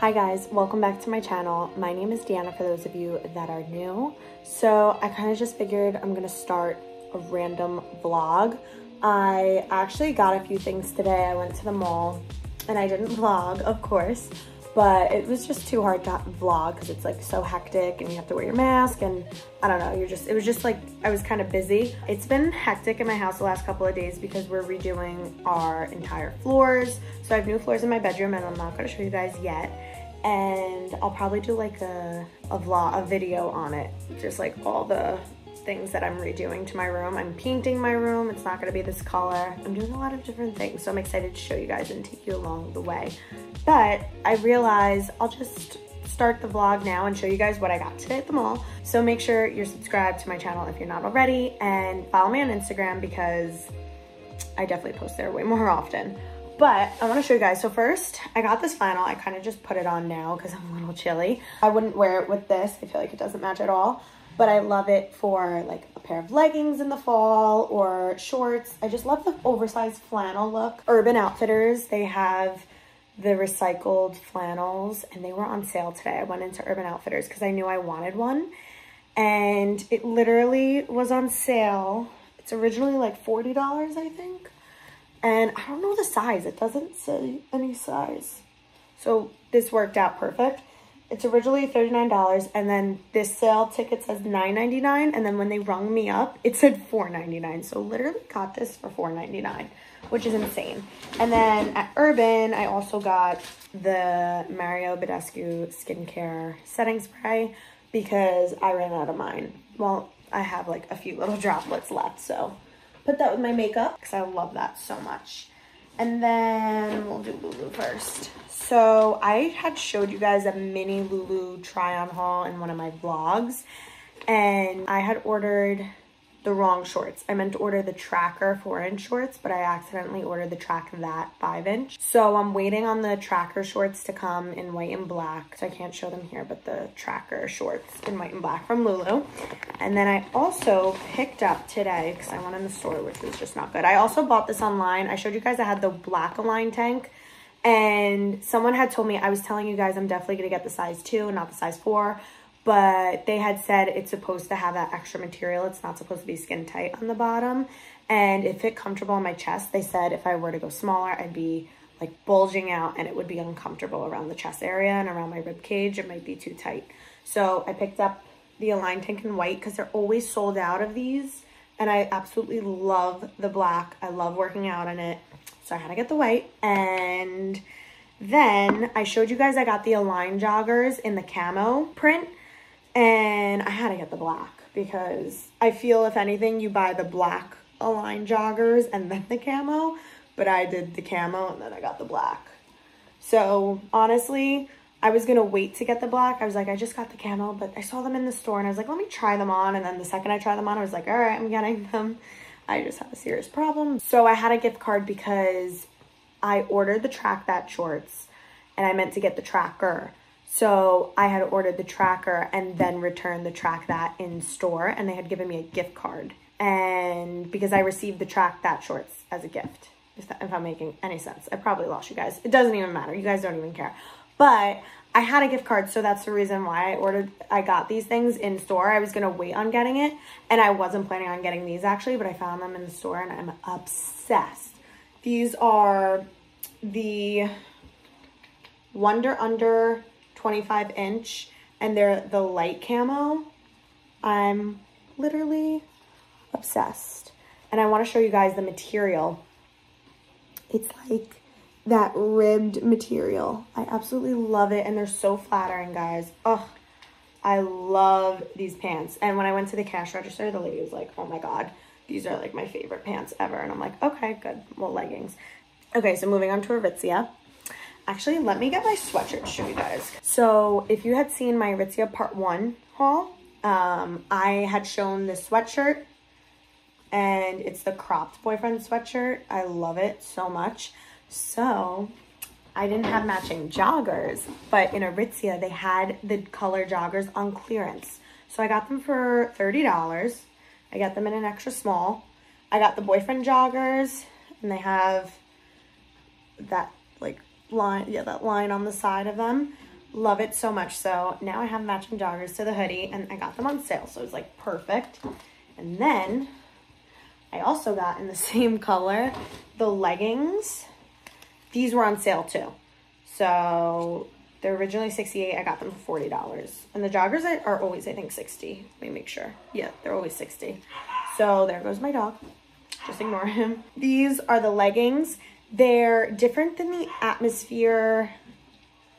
Hi guys, welcome back to my channel. My name is Deanna for those of you that are new. So I kind of just figured I'm gonna start a random vlog. I actually got a few things today. I went to the mall and I didn't vlog, of course, but it was just too hard to vlog because it's like so hectic and you have to wear your mask and I don't know, it was just like, I was kind of busy. It's been hectic in my house the last couple of days because we're redoing our entire floors. So I have new floors in my bedroom and I'm not gonna show you guys yet. And I'll probably do like a video on it. Just like all the things that I'm redoing to my room. I'm painting my room, it's not gonna be this color. I'm doing a lot of different things, so I'm excited to show you guys and take you along the way. But I realize I'll just start the vlog now and show you guys what I got today at the mall. So make sure you're subscribed to my channel if you're not already, and follow me on Instagram because I definitely post there way more often. But I wanna show you guys, so first, I got this flannel. I kinda just put it on now because I'm a little chilly. I wouldn't wear it with this. I feel like it doesn't match at all. But I love it for like a pair of leggings in the fall or shorts. I just love the oversized flannel look. Urban Outfitters, they have the recycled flannels and they were on sale today. I went into Urban Outfitters because I knew I wanted one and it literally was on sale. It's originally like $40, I think. And I don't know the size, it doesn't say any size. So this worked out perfect. It's originally $39 and then this sale ticket says $9.99 and then when they rung me up, it said $4.99. So literally got this for $4.99, which is insane. And then at Urban, I also got the Mario Badescu skincare setting spray because I ran out of mine. Well, I have like a few little droplets left, so put that with my makeup because I love that so much. And then we'll do Lulu first. So I had showed you guys a mini Lulu try-on haul in one of my vlogs, and I had ordered the wrong shorts. I meant to order the tracker 4-inch shorts, but I accidentally ordered the track that 5-inch. So I'm waiting on the tracker shorts to come in white and black. So I can't show them here, but the tracker shorts in white and black from Lulu. And then I also picked up today, because I went in the store, which was just not good. I also bought this online. I showed you guys I had the black Align tank. And someone had told me, I was telling you guys I'm definitely gonna get the size 2, not the size 4, but they had said it's supposed to have that extra material. It's not supposed to be skin tight on the bottom. And it fit comfortable on my chest. They said if I were to go smaller, I'd be like bulging out and it would be uncomfortable around the chest area and around my rib cage. It might be too tight. So I picked up the Align tank in white because they're always sold out of these. And I absolutely love the black. I love working out in it. So I had to get the white. And then I showed you guys I got the Align joggers in the camo print. And I had to get the black because I feel if anything, you buy the black Align joggers and then the camo, but I did the camo and then I got the black. So honestly, I was gonna wait to get the black. I was like, I just got the camo, but I saw them in the store and I was like, let me try them on. And then the second I tried them on, I was like, all right, I'm getting them. I just have a serious problem. So I had a gift card because I ordered the track that shorts and I meant to get the tracker. So I had ordered the tracker and then returned the track that in store and they had given me a gift card. And because I received the track that shorts as a gift, if I'm making any sense. I probably lost you guys. It doesn't even matter. You guys don't even care. But I had a gift card. So that's the reason why I got these things in store. I was going to wait on getting it and I wasn't planning on getting these actually, but I found them in the store and I'm obsessed. These are the Wonder Under 25-inch and they're the light camo. I'm literally obsessed. And I want to show you guys the material. It's like that ribbed material. I absolutely love it and they're so flattering, guys. Ugh, I love these pants. And when I went to the cash register, the lady was like, oh my God, these are like my favorite pants ever. And I'm like, okay, good. Well, leggings. Okay, so moving on to Aritzia. Actually, let me get my sweatshirt to show you guys. So if you had seen my Aritzia part 1 haul, I had shown this sweatshirt and it's the cropped boyfriend sweatshirt. I love it so much. So I didn't have matching joggers, but in Aritzia, they had the color joggers on clearance. So I got them for $30. I got them in an extra small. I got the boyfriend joggers and they have that like line, yeah, that line on the side of them. Love it so much. So now I have matching joggers to the hoodie, and I got them on sale, so it's like perfect. And then I also got in the same color the leggings. These were on sale too. So they're originally $68. I got them for $40. And the joggers are always, I think, $60. Let me make sure. Yeah, they're always $60. So there goes my dog. Just ignore him. These are the leggings. They're different than the Atmosphere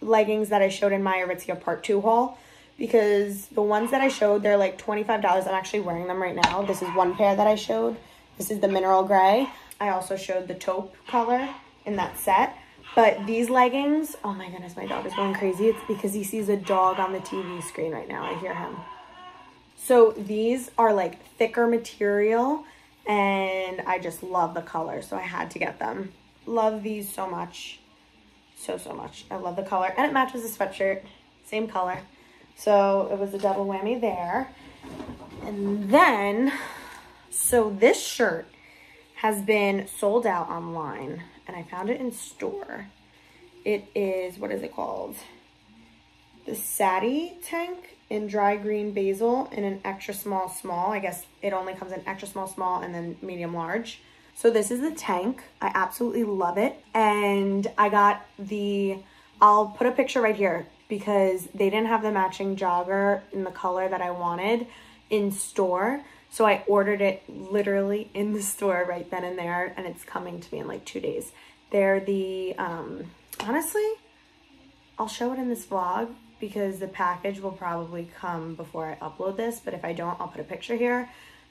leggings that I showed in my Aritzia Part 2 haul, because the ones that I showed, they're like $25. I'm actually wearing them right now. This is one pair that I showed. This is the mineral gray. I also showed the taupe color in that set. But these leggings, oh my goodness, my dog is going crazy. It's because he sees a dog on the TV screen right now. I hear him. So these are like thicker material, and I just love the color, so I had to get them. Love these so much. So much. I love the color, and it matches the sweatshirt, same color, so it was a double whammy there. And then, so this shirt has been sold out online, and I found it in store. It is, what is it called, the Sati Tank in dry green basil in an extra small small. I guess it only comes in extra small small and then medium large. So this is the tank. I absolutely love it. And I got the, I'll put a picture right here, because they didn't have the matching jogger in the color that I wanted in store. So I ordered it literally in the store right then and there, and it's coming to me in like 2 days. They're the, honestly, I'll show it in this vlog because the package will probably come before I upload this, but if I don't, I'll put a picture here.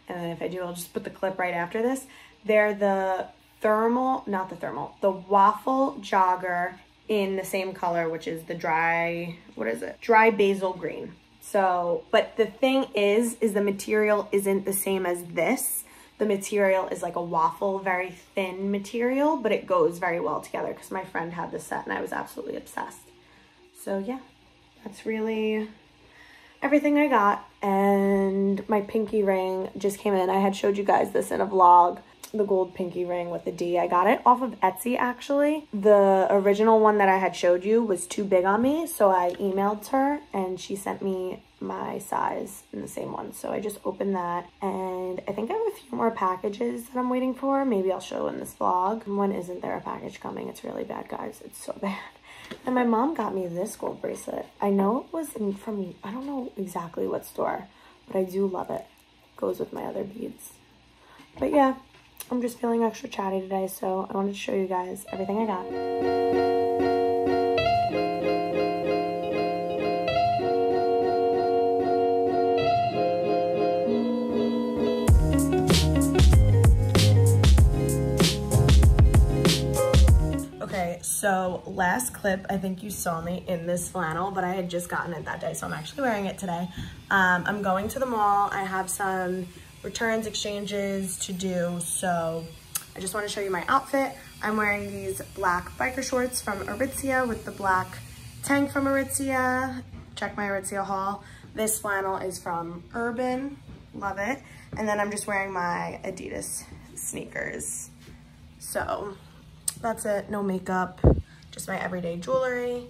And then if I do, I'll just put the clip right after this. They're the thermal, not the thermal, the waffle jogger in the same color, which is the dry, what is it? Dry basil green. So, but the thing is the material isn't the same as this. The material is like a waffle, very thin material, but it goes very well together because my friend had this set and I was absolutely obsessed. So yeah, that's really everything I got. And my pinky ring just came in. I had showed you guys this in a vlog, the gold pinky ring with the D. I got it off of Etsy, actually. The original one that I had showed you was too big on me, so I emailed her and she sent me my size in the same one. So I just opened that, and I think I have a few more packages that I'm waiting for. Maybe I'll show in this vlog. When isn't there a package coming? It's really bad, guys. It's so bad. And my mom got me this gold bracelet. I know it was from, I don't know exactly what store, but I do love it. Goes with my other beads. But yeah, I'm just feeling extra chatty today, so I wanted to show you guys everything I got. So last clip, I think you saw me in this flannel, but I had just gotten it that day, so I'm actually wearing it today. I'm going to the mall. I have some returns, exchanges to do, so I just want to show you my outfit. I'm wearing these black biker shorts from Aritzia with the black tank from Aritzia. Check my Aritzia haul. This flannel is from Urban. Love it. And then I'm just wearing my Adidas sneakers. So that's it, no makeup, just my everyday jewelry.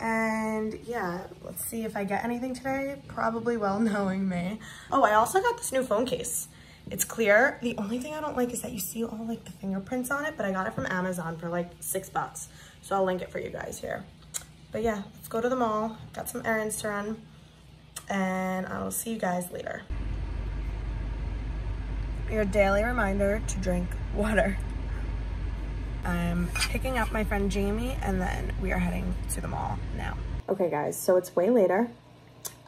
And yeah, let's see if I get anything today, probably, well, knowing me. Oh, I also got this new phone case. It's clear. The only thing I don't like is that you see all like the fingerprints on it, but I got it from Amazon for like $6. So I'll link it for you guys here. But yeah, let's go to the mall. Got some errands to run, and I will see you guys later. Your daily reminder to drink water. I'm picking up my friend Jamie, and then we are heading to the mall now. Okay guys, so it's way later.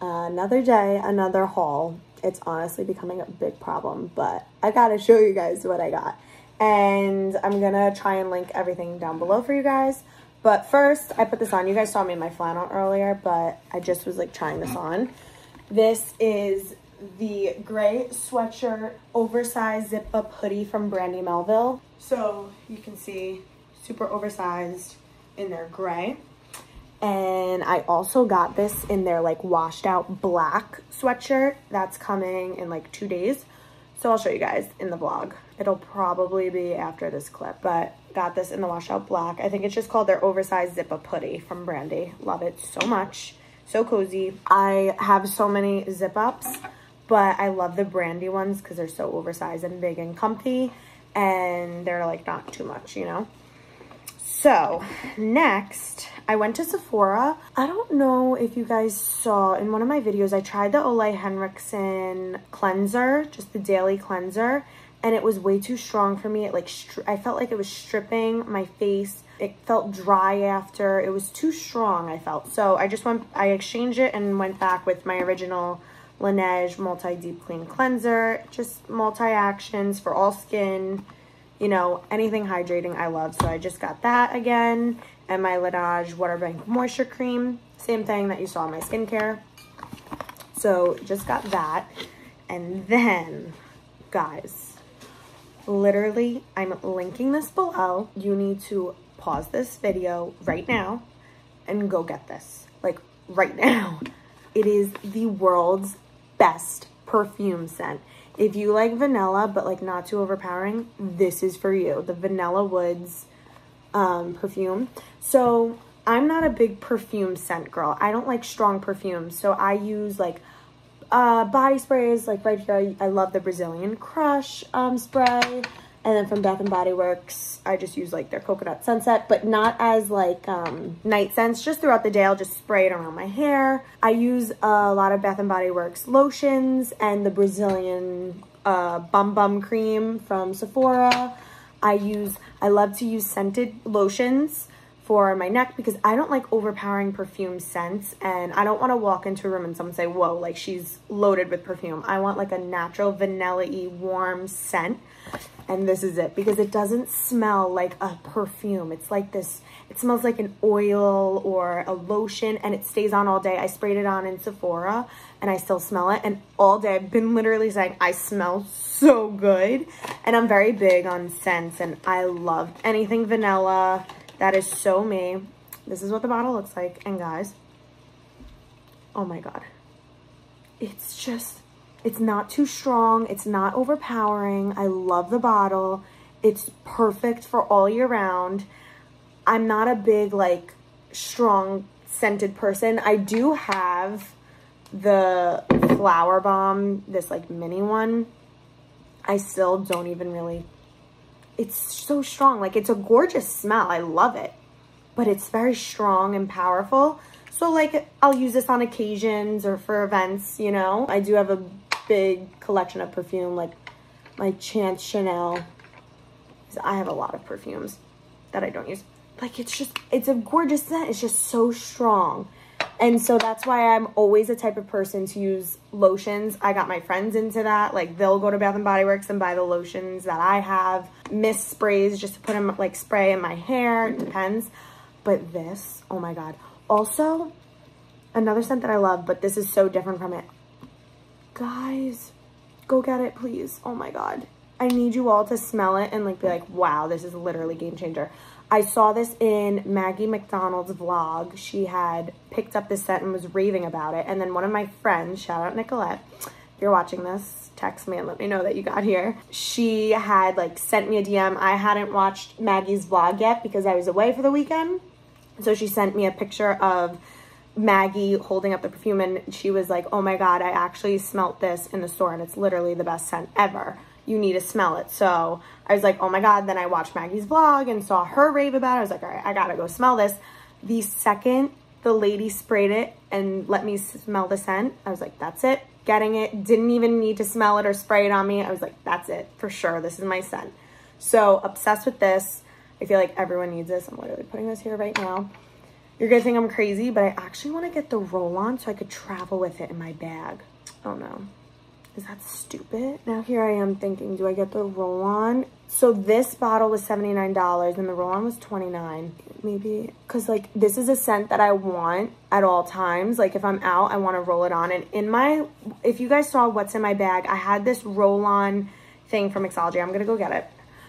Another day, another haul. It's honestly becoming a big problem, but I gotta show you guys what I got. And I'm gonna try and link everything down below for you guys. But first, I put this on. You guys saw me in my flannel earlier, but I just was like trying this on. This is the gray sweatshirt oversized zip up hoodie from Brandy Melville. So you can see super oversized in their gray. And I also got this in their like washed out black sweatshirt that's coming in like 2 days. So I'll show you guys in the vlog. It'll probably be after this clip, but got this in the washout black. I think it's just called their oversized zip-up hoodie from Brandy. Love it so much. So cozy. I have so many zip-ups, but I love the Brandy ones because they're so oversized and big and comfy, and they're like not too much, you know? So next, I went to Sephora. I don't know if you guys saw in one of my videos, I tried the Ole Henriksen cleanser, just the daily cleanser, and it was way too strong for me. It like, I felt like it was stripping my face. It felt dry after. It was too strong, I felt. So I just went, I exchanged it and went back with my original Laneige multi-deep clean cleanser, just multi-actions for all skin, you know, anything hydrating I love. So I just got that again, and my Laneige Waterbank Moisture Cream, same thing that you saw in my skincare. So just got that. And then, guys, literally, I'm linking this below. You need to pause this video right now and go get this, like right now. It is the world's best perfume scent. If you like vanilla, but like not too overpowering, this is for you. The Vanilla Woods perfume. So I'm not a big perfume scent girl. I don't like strong perfumes. So I use like body sprays, like right here. I love the Brazilian Crush spray. And then from Bath & Body Works, I just use like their Coconut Sunset, but not as like night scents. Just throughout the day, I'll just spray it around my hair. I use a lot of Bath & Body Works lotions and the Brazilian Bum Bum Cream from Sephora. I love to use scented lotions for my neck because I don't like overpowering perfume scents, and I don't want to walk into a room and someone say, whoa, like she's loaded with perfume. I want like a natural vanilla-y warm scent. And this is it, because it doesn't smell like a perfume. It's like this, it smells like an oil or a lotion, and it stays on all day. I sprayed it on in Sephora and I still smell it. And all day I've been literally saying, I smell so good. And I'm very big on scents, and I love anything vanilla. That is so me. This is what the bottle looks like. And guys, oh my God. It's just, it's not too strong. It's not overpowering. I love the bottle. It's perfect for all year round. I'm not a big, like, strong scented person. I do have the Flower Bomb, this, like, mini one. I still don't even really... It's so strong. Like, it's a gorgeous smell. I love it. But it's very strong and powerful. So, like, I'll use this on occasions or for events, you know? I do have a big collection of perfume, like my Chance Chanel. I have a lot of perfumes that I don't use. Like, it's just, it's a gorgeous scent. It's just so strong. And so that's why I'm always a type of person to use lotions. I got my friends into that. Like, they'll go to Bath & Body Works and buy the lotions that I have. Mist sprays just to put them, like, spray in my hair. It depends. But this, oh my God. Also, another scent that I love, but this is so different from it. Guys, go get it, please. Oh my God. I need you all to smell it and like be like, wow, this is literally game changer. I saw this in Maggie McDonald's vlog. She had picked up this scent and was raving about it. And then one of my friends, shout out Nicolette, if you're watching this, text me and let me know that you got here. She had like sent me a DM. I hadn't watched Maggie's vlog yet because I was away for the weekend. So she sent me a picture of Maggie holding up the perfume, and she was like, oh my God, I actually smelt this in the store and it's literally the best scent ever. You need to smell it. So I was like, oh my God. Then I watched Maggie's vlog and saw her rave about it. I was like, all right, I gotta go smell this. The second the lady sprayed it and let me smell the scent, I was like, that's it, getting it. Didn't even need to smell it or spray it on me. I was like, that's it for sure. This is my scent. So obsessed with this. I feel like everyone needs this. I'm literally putting this here right now. You're gonna think I'm crazy, but I actually want to get the roll-on so I could travel with it in my bag. Oh no, is that stupid? Now here I am thinking, do I get the roll-on? So this bottle was $79 and the roll-on was $29. Maybe, cause like this is a scent that I want at all times. Like if I'm out, I want to roll it on. And in my, if you guys saw what's in my bag, I had this roll-on thing from Mixology. I'm gonna go get it.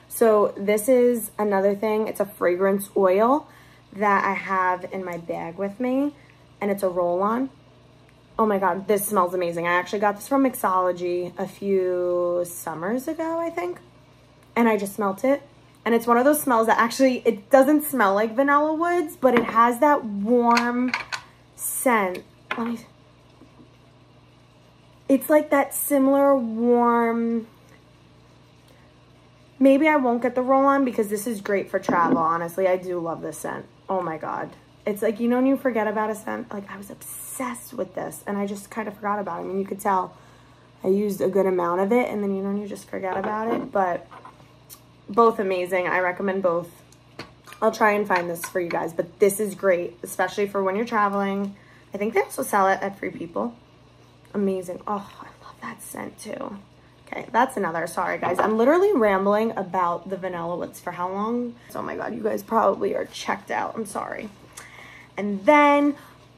So this is another thing. It's a fragrance oil that I have in my bag with me, and it's a roll-on. Oh my God, this smells amazing. I actually got this from Mixology a few summers ago, I think. And I just smelt it. And it's one of those smells that actually, it doesn't smell like Vanilla Woods, but it has that warm scent. Let me, it's like that similar warm, maybe I won't get the roll-on because this is great for travel, honestly. I do love this scent. Oh my God. It's like, you know, when you forget about a scent, like I was obsessed with this and I just kind of forgot about it. I mean, you could tell I used a good amount of it and then, you know, you just forget about it, but both amazing. I recommend both. I'll try and find this for you guys, but this is great, especially for when you're traveling. I think they also sell it at Free People. Amazing. Oh, I love that scent too. Okay, that's another. Sorry, guys. I'm literally rambling about the Vanilla Woods for how long? Oh my God, you guys probably are checked out. I'm sorry. And then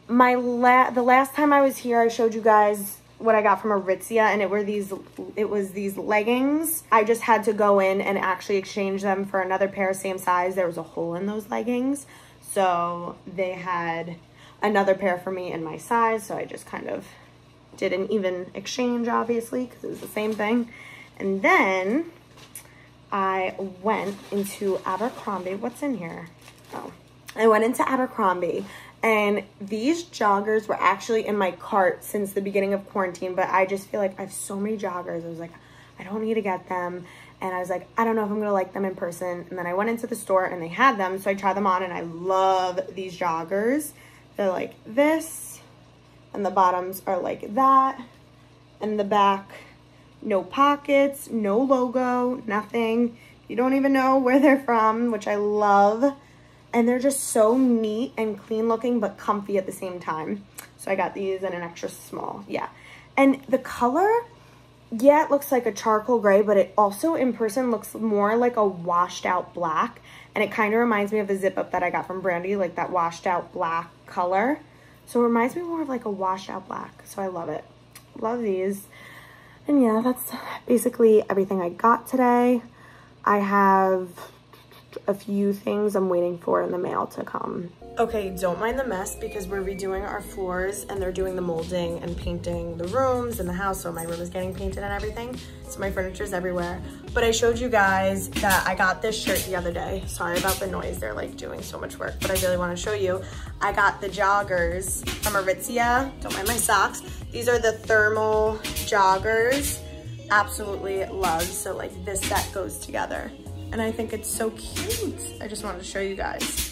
the last time I was here, I showed you guys what I got from Aritzia, and it was these leggings. I just had to go in and actually exchange them for another pair, same size. There was a hole in those leggings, so they had another pair for me in my size, so I just kind of did an even exchange, obviously, because it was the same thing. And then I went into Abercrombie. What's in here? Oh, I went into Abercrombie. And these joggers were actually in my cart since the beginning of quarantine, but I just feel like I have so many joggers. I was like, I don't need to get them. And I was like, I don't know if I'm going to like them in person. And then I went into the store and they had them. So I tried them on and I love these joggers. They're like this and the bottoms are like that. And the back, no pockets, no logo, nothing. You don't even know where they're from, which I love. And they're just so neat and clean looking, but comfy at the same time. So I got these in an extra small, yeah. And the color, yeah, it looks like a charcoal gray, but it also in person looks more like a washed out black. And it kind of reminds me of the zip up that I got from Brandy, like that washed out black color. So it reminds me more of like a washed out black. So I love it. Love these. And yeah, that's basically everything I got today. I have a few things I'm waiting for in the mail to come. Okay, don't mind the mess because we're redoing our floors and they're doing the molding and painting the rooms and the house, so my room is getting painted and everything, so my furniture's everywhere. But I showed you guys that I got this shirt the other day. Sorry about the noise, they're like doing so much work, but I really want to show you. I got the joggers from Aritzia. Don't mind my socks. These are the thermal joggers. Absolutely love, so like this set goes together. And I think it's so cute. I just wanted to show you guys.